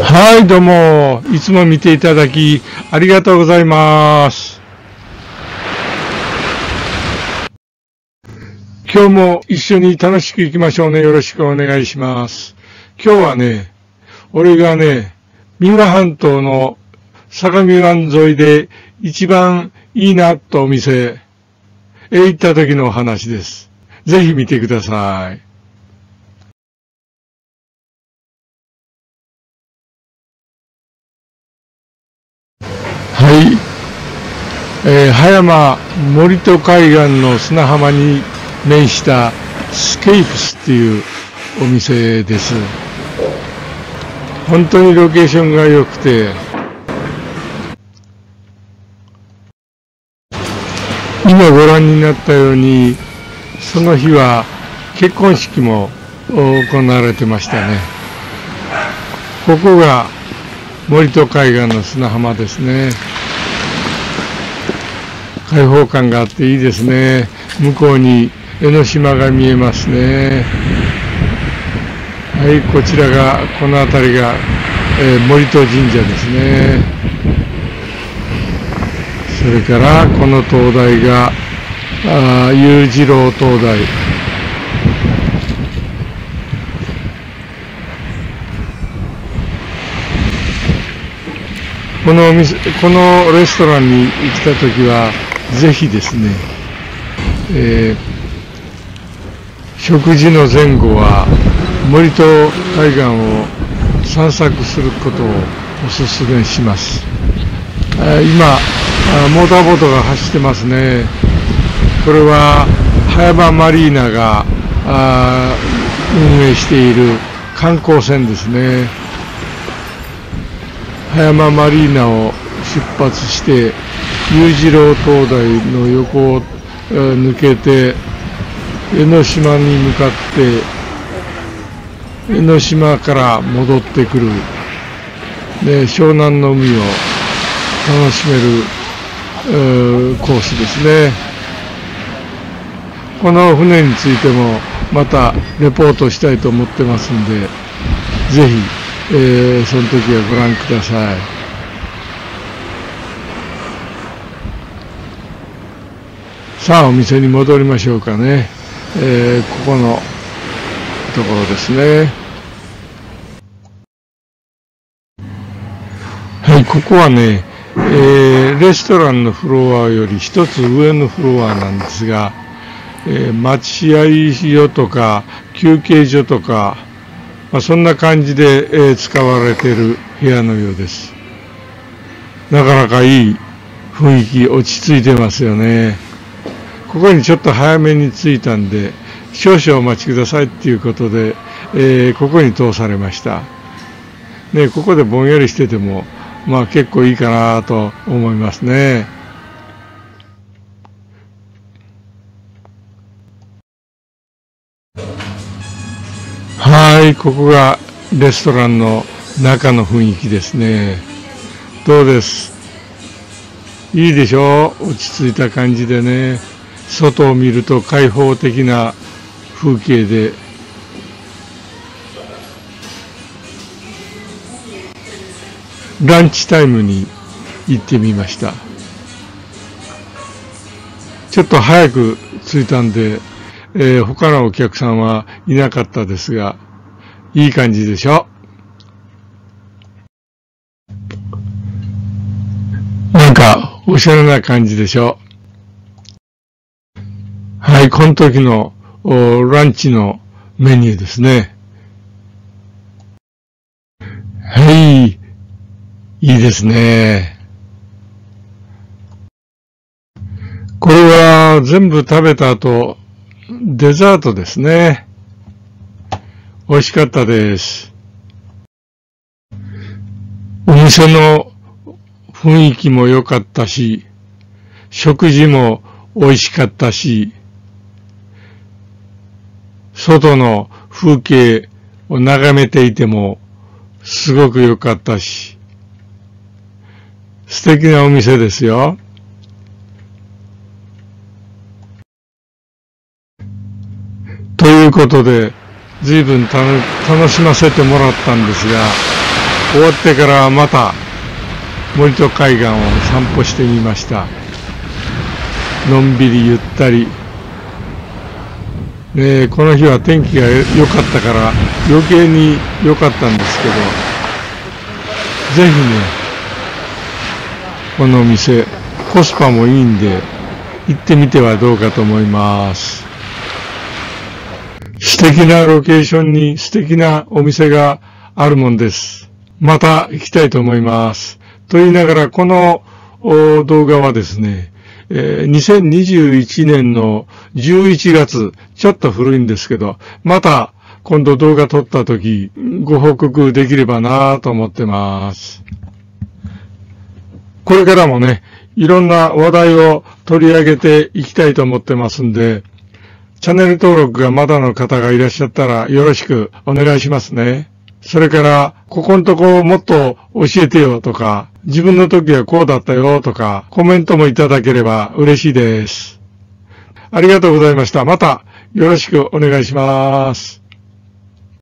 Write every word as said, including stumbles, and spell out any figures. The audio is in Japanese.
はい、どうも、いつも見ていただきありがとうございます。今日も一緒に楽しくいきましょうね。よろしくお願いします。今日はね、俺がね、三浦半島の相模湾沿いで一番いいなとお店へ行った時のお話です。ぜひ見てください。はい、えー、葉山森戸海岸の砂浜に面したスケイフスっていうお店です。本当にロケーションが良くて、今ご覧になったようにその日は結婚式も行われてましたね。ここが森戸海岸の砂浜ですね。開放感があっていいですね。向こうに江ノ島が見えますね。はい、こちらが、この辺りが、えー、森戸神社ですね。それからこの灯台があ裕次郎灯台。このお店、このレストランに来たときは、ぜひですね、えー、食事の前後は森戸海岸を散策することをおすすめします。あ今、モーターボートが走ってますね。これは葉山マリーナがあ運営している観光船ですね。葉山マリーナを出発して裕次郎灯台の横を抜けて江ノ島に向かって江ノ島から戻ってくる、で湘南の海を楽しめるコースですね。この船についてもまたレポートしたいと思ってますんで、ぜひえー、その時はご覧ください。さあお店に戻りましょうかね、えー、ここのところですね。はい、ここはね、えー、レストランのフロアより一つ上のフロアなんですが、えー、待合所とか休憩所とか、まあそんな感じで、えー、使われている部屋のようです。なかなかいい雰囲気、落ち着いてますよね。ここにちょっと早めに着いたんで、少々お待ちくださいっていうことで、えー、ここに通されました。ね、ここでぼんやりしてても、まあ結構いいかなと思いますね。はい、ここがレストランの中の雰囲気ですね。どうです？いいでしょう？落ち着いた感じでね。外を見ると開放的な風景で。ランチタイムに行ってみました。ちょっと早く着いたんで、えー、他のお客さんはいなかったですが、いい感じでしょ。なんか、おしゃれな感じでしょ。はい、この時のランチのメニューですね。はい、いいですね。これは全部食べた後、デザートですね。美味しかったです。お店の雰囲気も良かったし、食事も美味しかったし、外の風景を眺めていてもすごく良かったし、素敵なお店ですよ。ということで、随分楽しませてもらったんですが、終わってからまた森戸海岸を散歩してみました。のんびりゆったり、えー、この日は天気が良かったから余計に良かったんですけど、ぜひねこのお店コスパもいいんで行ってみてはどうかと思います。素敵なロケーションに素敵なお店があるもんです。また行きたいと思いますと言いながら、この動画はですね、にせんにじゅういちねんのじゅういちがつ、ちょっと古いんですけど、また今度動画撮った時ご報告できればなぁと思ってます。これからもね、いろんな話題を取り上げていきたいと思ってますんで、チャンネル登録がまだの方がいらっしゃったらよろしくお願いしますね。それから、ここのとこもっと教えてよとか、自分の時はこうだったよとか、コメントもいただければ嬉しいです。ありがとうございました。またよろしくお願いします。